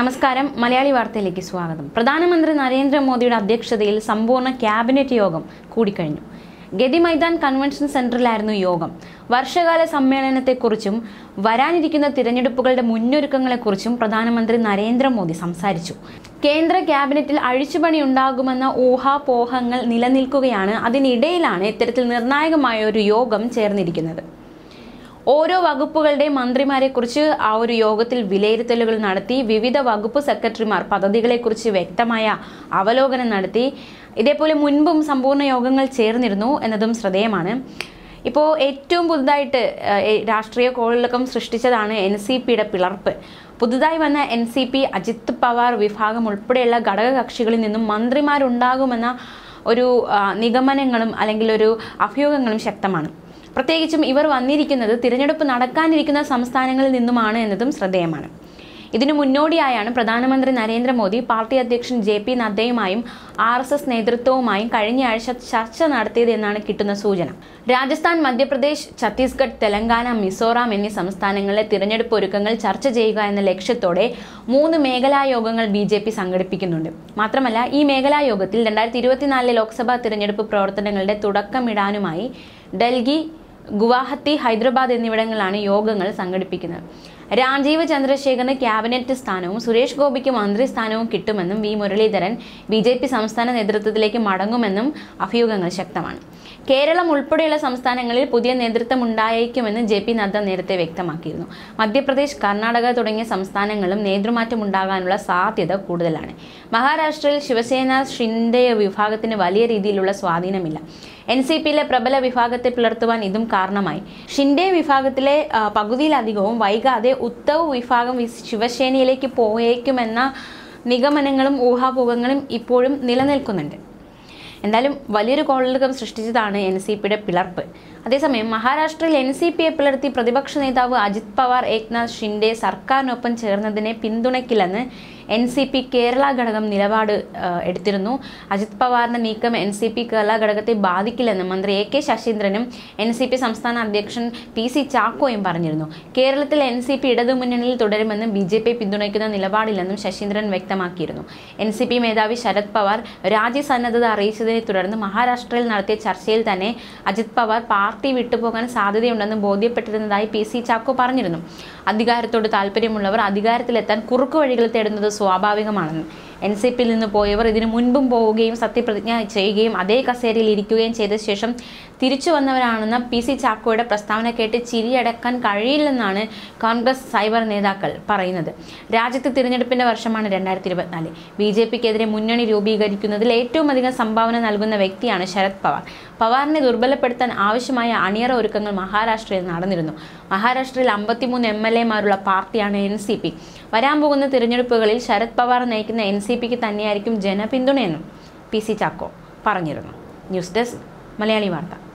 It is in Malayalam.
നമസ്കാരം മലയാളി വാർത്തയിലേക്ക് സ്വാഗതം. പ്രധാനമന്ത്രി നരേന്ദ്ര മോദിയുടെ അധ്യക്ഷതയിൽ സമ്പൂർണ്ണ ക്യാബിനറ്റ് യോഗം കൂടിക്കഴിഞ്ഞു. ഗതി മൈതാൻ കൺവെൻഷൻ സെന്ററിലായിരുന്നു യോഗം. വർഷകാല സമ്മേളനത്തെക്കുറിച്ചും വരാനിരിക്കുന്ന തിരഞ്ഞെടുപ്പുകളുടെ മുന്നൊരുക്കങ്ങളെക്കുറിച്ചും പ്രധാനമന്ത്രി നരേന്ദ്രമോദി സംസാരിച്ചു. കേന്ദ്ര ക്യാബിനറ്റിൽ അഴിച്ചുപണി ഉണ്ടാകുമെന്ന ഊഹാപോഹങ്ങൾ നിലനിൽക്കുകയാണ്. അതിനിടയിലാണ് ഇത്തരത്തിൽ നിർണായകമായ ഒരു യോഗം ചേർന്നിരിക്കുന്നത്. ഓരോ വകുപ്പുകളുടെ മന്ത്രിമാരെക്കുറിച്ച് ആ ഒരു യോഗത്തിൽ വിലയിരുത്തലുകൾ നടത്തി. വിവിധ വകുപ്പ് സെക്രട്ടറിമാർ പദ്ധതികളെക്കുറിച്ച് വ്യക്തമായ അവലോകനം നടത്തി. ഇതേപോലെ മുൻപും സമ്പൂർണ്ണ യോഗങ്ങൾ ചേർന്നിരുന്നു എന്നതും ശ്രദ്ധേയമാണ്. ഇപ്പോൾ ഏറ്റവും പുതുതായിട്ട് രാഷ്ട്രീയ കോളിളക്കം സൃഷ്ടിച്ചതാണ് NCPയുടെ പിളർപ്പ്. പുതുതായി വന്ന NCP അജിത് പവാർ വിഭാഗം ഉൾപ്പെടെയുള്ള ഘടകകക്ഷികളിൽ നിന്നും മന്ത്രിമാരുണ്ടാകുമെന്ന ഒരു നിഗമനങ്ങളും അല്ലെങ്കിൽ ഒരു അഭിയോഗങ്ങളും ശക്തമാണ്. പ്രത്യേകിച്ചും ഇവർ വന്നിരിക്കുന്നത് തിരഞ്ഞെടുപ്പ് നടക്കാനിരിക്കുന്ന സംസ്ഥാനങ്ങളിൽ നിന്നുമാണ് എന്നതും ശ്രദ്ധേയമാണ്. ഇതിനു മുന്നോടിയായാണ് പ്രധാനമന്ത്രി നരേന്ദ്രമോദി പാർട്ടി അധ്യക്ഷൻ JP നദ്ദയുമായും RSS നേതൃത്വവുമായും കഴിഞ്ഞ ആഴ്ച ചർച്ച നടത്തിയത് എന്നാണ് കിട്ടുന്ന സൂചന. രാജസ്ഥാൻ, മധ്യപ്രദേശ്, ഛത്തീസ്ഗഡ്, തെലങ്കാന, മിസോറാം എന്നീ സംസ്ഥാനങ്ങളിലെ തിരഞ്ഞെടുപ്പ് ഒരുക്കങ്ങൾ ചർച്ച ചെയ്യുക എന്ന ലക്ഷ്യത്തോടെ 3 മേഖലാ യോഗങ്ങൾ BJP സംഘടിപ്പിക്കുന്നുണ്ട്. മാത്രമല്ല, ഈ മേഖലാ യോഗത്തിൽ 2024 ലോക്സഭാ തിരഞ്ഞെടുപ്പ് പ്രവർത്തനങ്ങളുടെ തുടക്കമിടാനുമായി ഡൽഹി, ഗുവാഹത്തി, ഹൈദരാബാദ് എന്നിവിടങ്ങളിലാണ് യോഗങ്ങൾ സംഘടിപ്പിക്കുന്നത്. രാജീവ് ചന്ദ്രശേഖറിന് ക്യാബിനറ്റ് സ്ഥാനവും സുരേഷ് ഗോപിക്ക് മന്ത്രി സ്ഥാനവും കിട്ടുമെന്നും V മുരളീധരൻ BJP സംസ്ഥാന നേതൃത്വത്തിലേക്ക് മടങ്ങുമെന്നും അഭിയോഗങ്ങൾ ശക്തമാണ്. കേരളം ഉൾപ്പെടെയുള്ള സംസ്ഥാനങ്ങളിൽ പുതിയ നേതൃത്വം ഉണ്ടായേക്കുമെന്ന് JP നദ്ദ നേരത്തെ വ്യക്തമാക്കിയിരുന്നു. മധ്യപ്രദേശ്, കർണാടക തുടങ്ങിയ സംസ്ഥാനങ്ങളും നേതൃമാറ്റം ഉണ്ടാകാനുള്ള സാധ്യത കൂടുതലാണ്. മഹാരാഷ്ട്രയിൽ ശിവസേന ഷിൻഡെ വിഭാഗത്തിന് വലിയ രീതിയിലുള്ള സ്വാധീനമില്ല. NCPയിലെ പ്രബല വിഭാഗത്തെ പിളർത്തുവാൻ ഇതും കാരണമായി. ഷിൻഡെ വിഭാഗത്തിലെ പകുതിയിലധികവും വൈകാതെ ഉദ്ധവ് വിഭാഗം ശിവസേനയിലേക്ക് പോയേക്കുമെന്ന നിഗമനങ്ങളും ഊഹാപോഹങ്ങളും ഇപ്പോഴും നിലനിൽക്കുന്നുണ്ട്. എന്തായാലും വലിയൊരു കോളിളക്കം സൃഷ്ടിച്ചതാണ് NCPയുടെ പിളർപ്പ്. അതേസമയം മഹാരാഷ്ട്രയിൽ NCPയെ പിളർത്തി പ്രതിപക്ഷ നേതാവ് അജിത് പവാർ ഏക്നാഥ് ഷിൻഡെ സർക്കാരിനൊപ്പം ചേർന്നതിനെ പിന്തുണയ്ക്കില്ലെന്ന് NCP കേരള ഘടകം നിലപാട് എടുത്തിരുന്നു. അജിത് പവാറിൻ്റെ നീക്കം NCP കേരള ഘടകത്തെ ബാധിക്കില്ലെന്ന് മന്ത്രി AK ശശീന്ദ്രനും NCP സംസ്ഥാന അധ്യക്ഷൻ PC ചാക്കോയും പറഞ്ഞിരുന്നു. കേരളത്തിൽ NCP ഇടതുമുന്നണിയിൽ തുടരുമെന്നും BJP പിന്തുണയ്ക്കുന്ന നിലപാടില്ലെന്നും ശശീന്ദ്രൻ വ്യക്തമാക്കിയിരുന്നു. NCP മേധാവി ശരത് പവാർ രാജ്യസന്നദ്ധത അറിയിച്ചതിനെ തുടർന്ന് മഹാരാഷ്ട്രയിൽ നടത്തിയ ചർച്ചയിൽ തന്നെ അജിത് പവാർ പാർട്ടി വിട്ടുപോകാൻ സാധ്യതയുണ്ടെന്ന് ബോധ്യപ്പെട്ടിരുന്നതായി PC ചാക്കോ പറഞ്ഞിരുന്നു. അധികാരത്തോട് താല്പര്യമുള്ളവർ അധികാരത്തിലെത്താൻ കുറുക്കു വഴികൾ തേടുന്നത് സ്വാഭാവികമാണെന്ന് NCPയിൽ നിന്ന് പോയവർ ഇതിനു മുൻപും പോവുകയും സത്യപ്രതിജ്ഞ ചെയ്യുകയും അതേ കസേരയിൽ ഇരിക്കുകയും ചെയ്ത ശേഷം തിരിച്ചു വന്നവരാണെന്ന PC ചാക്കോയുടെ പ്രസ്താവന കേട്ട് ചിരിയടക്കാൻ കഴിയില്ലെന്നാണ് കോൺഗ്രസ് സൈബർ നേതാക്കൾ പറയുന്നത്. രാജ്യത്ത് തിരഞ്ഞെടുപ്പിൻ്റെ വർഷമാണ് 2024. BJPക്കെതിരെ മുന്നണി രൂപീകരിക്കുന്നതിൽ ഏറ്റവും അധികം സംഭാവന നൽകുന്ന വ്യക്തിയാണ് ശരത് പവാർ. പവാറിനെ ദുർബലപ്പെടുത്താൻ ആവശ്യമായ അണിയറ ഒരുക്കങ്ങൾ മഹാരാഷ്ട്രയിൽ നടന്നിരുന്നു. മഹാരാഷ്ട്രയിൽ 53 MLA മാരുള്ള പാർട്ടിയാണ് NCP. വരാൻ പോകുന്ന തിരഞ്ഞെടുപ്പുകളിൽ ശരത് പവാർ നയിക്കുന്ന NCPക്ക് തന്നെയായിരിക്കും ജനപിന്തുണയെന്നും PC ചാക്കോ പറഞ്ഞിരുന്നു. ന്യൂസ് ഡെസ്ക് മലയാളി വാർത്ത.